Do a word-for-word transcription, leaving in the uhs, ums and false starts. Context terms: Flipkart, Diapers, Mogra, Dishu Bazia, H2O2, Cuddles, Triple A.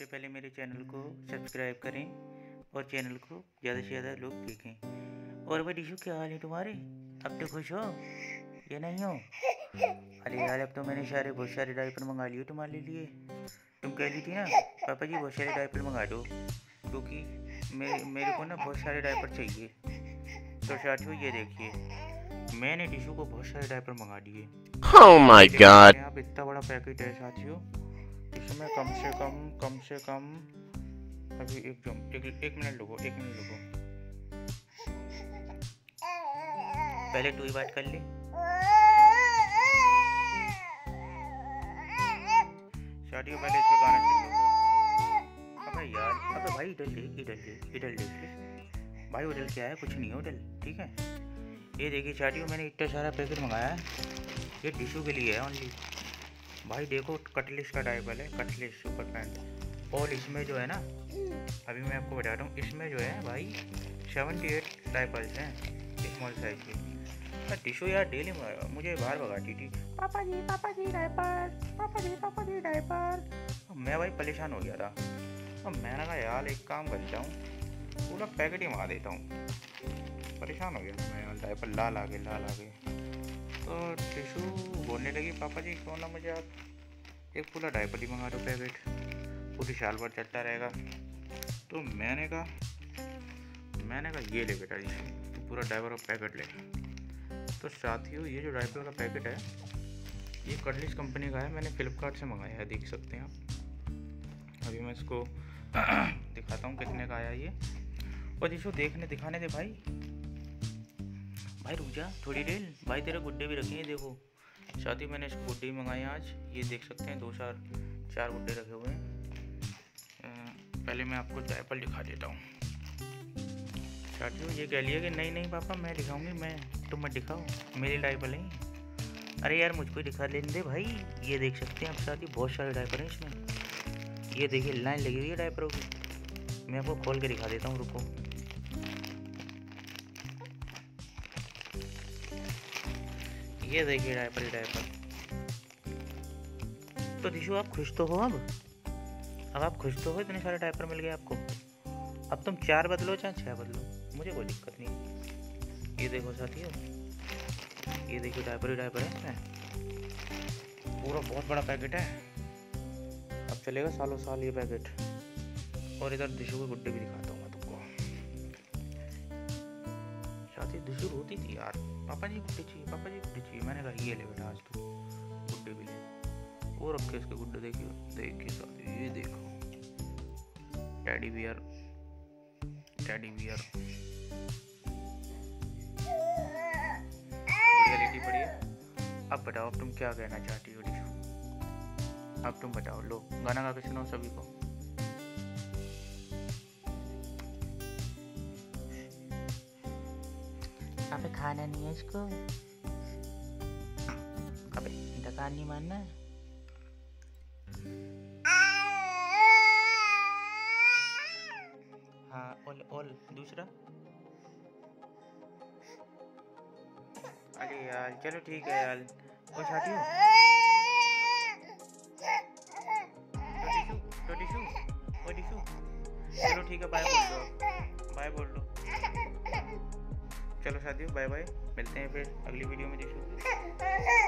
सबसे पहले मेरे चैनल को सब्सक्राइब करें और चैनल को ज़्यादा से ज़्यादा लोग देखें। और भाई ऋषु, क्या हाल है तुम्हारे? अब तो खुश हो या नहीं हो? अरे यार, अब तो मैंने सारे बहुत सारे डायपर मंगा लिए तुम्हारे लिए। तुम कह रही थी ना पापा जी बहुत सारे डायपर मंगा दो, क्योंकि मेरे मेरे को ना बहुत सारे डायपर चाहिए। तो साथियों ये देखिए, मैंने ऋषु को बहुत सारे डायपर मंगा दिए। ओह माय गॉड, आप इतना बड़ा पैकेट है साथियों। इसमें कम से कम कम से कम अभी एक एक, एक मिनट लगो एक मिनट लगो पहले तू ही बात कर ले। शादी पहले इसका गाना सुन लो। अबे यार, अबे भाई इधर ले इधर ले इधर ले भाई। उधर क्या है? कुछ नहीं है उधर, ठीक है। ये देखिए शादी, मैंने इतना सारा पैकेट मंगाया है, ये टिशू के लिए है ओनली। भाई देखो, कटलिस का डायपर है, कटलिस सुपर पैंट। और इसमें जो है ना, अभी मैं आपको बता रहा हूँ, इसमें जो है भाई सेवेंटी एट डायपर्स हैं स्मॉल साइज के। टिशू यार डेली मुझे बाहर भगाती थी, पापा जी पापा जी डायपर, पापा जी पापा जी डायपर। मैं भाई परेशान हो गया था। अब मैंने कहा यार एक काम करता हूँ, पूरा पैकेट ही मंगा देता हूँ। परेशान हो गया मैं यार, डायपर ला ला के ला ला के। तो टिशू बोलने लगी, पापा जी क्यों ना मुझे आप एक पूरा डायपर ही मंगा दो पैकेट, पूरी साल भर चलता रहेगा। तो मैंने कहा मैंने कहा ये ले बेटा, तो पूरा डायपर का पैकेट ले। तो साथियों ये जो डायपर का पैकेट है, ये कटलिस कंपनी का है, मैंने फ्लिपकार्ट से मंगाया है, देख सकते हैं आप। अभी मैं इसको दिखाता हूँ कितने का आया ये। और टिशू देखने दिखाने दे भाई, भाई रुक जा थोड़ी देर। भाई तेरे गुड्डे भी रखे हैं, देखो साथी मैंने इस गुड्डे ही मंगाए आज, ये देख सकते हैं। दो चार चार गुड्डे रखे हुए हैं। पहले मैं आपको डायपर दिखा देता हूँ साथियों। ये कह लिया कि नहीं नहीं पापा मैं दिखाऊंगी, मैं तुम मत दिखाओ, मेरे डायपर नहीं। अरे यार मुझको दिखा लेने दे भाई। ये देख सकते हैं आप साथी, बहुत सारे डायपर हैं इसमें। ये देखिए लाइन लगी हुई है डायपरों की, मैं आपको खोल के दिखा देता हूँ, रुको। ये देखिए डायपर डायपर। तो टिशू आप खुश तो हो अब अब आप खुश तो हो, इतने सारे डायपर मिल गए आपको। अब तुम चार बदलो चाहे छः बदलो, मुझे कोई दिक्कत नहीं। ये देखो साथियों, ये देखिए डायपर ही डायपर है, पूरा बहुत बड़ा पैकेट है। अब चलेगा सालों साल ये पैकेट। और इधर टिशू के गुड्डे भी दिखाता हूँ मैं तुमको साथी। टिशू रोती थी यार, पापा जी गुड्डे चाहिए पापा जी गुड्डे चाहिए। मैंने कहा ये ले बेटा आज तो गुड्डे भी ले। और रखे इसके गुड्डे, देखिए देखिए साथ ये देखो daddy bear daddy bear reality पड़ी है। अब बताओ, अब तुम क्या कहना चाहती हो टिशू? अब तुम बताओ, लो गाना गा के सुनाओ सभी को। अबे खाना नहीं है इसको, अबे डका नहीं मानना। हाँ ओल ओल दूसरा। अरे यार चलो ठीक है यार। और साथियों तो टिशू तो टिशू चलो ठीक है, बाय बोल दो बाय बोल दो। चलो साथियों बाय बाय, मिलते हैं फिर अगली वीडियो में। देखो